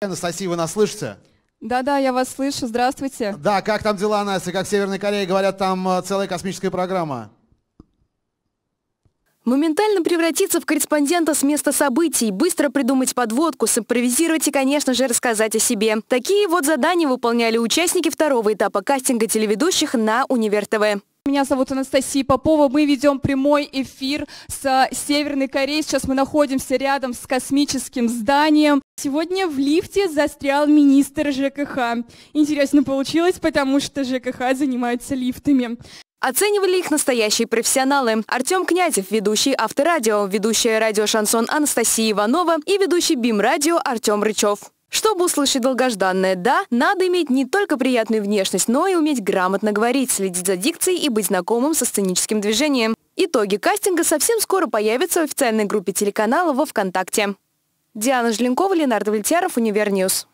Анастасия, вы нас слышите? Да, я вас слышу. Здравствуйте. Да, как там дела, Настя? Как в Северной Корее говорят, там целая космическая программа. Моментально превратиться в корреспондента с места событий, быстро придумать подводку, симпровизировать и, конечно же, рассказать о себе. Такие вот задания выполняли участники второго этапа кастинга телеведущих на Универ-ТВ. Меня зовут Анастасия Попова. Мы ведем прямой эфир с Северной Кореей. Сейчас мы находимся рядом с космическим зданием. Сегодня в лифте застрял министр ЖКХ. Интересно получилось, потому что ЖКХ занимаются лифтами. Оценивали их настоящие профессионалы. Артем Князев, ведущий Авторадио, ведущая Радио Шансон Анастасия Иванова и ведущий БИМ-радио Артем Рычов. Чтобы услышать долгожданное «да», надо иметь не только приятную внешность, но и уметь грамотно говорить, следить за дикцией и быть знакомым со сценическим движением. Итоги кастинга совсем скоро появятся в официальной группе телеканала во ВКонтакте. Диана Жилинкова, Ленардо Вольтиаров, Универ-Ньюс.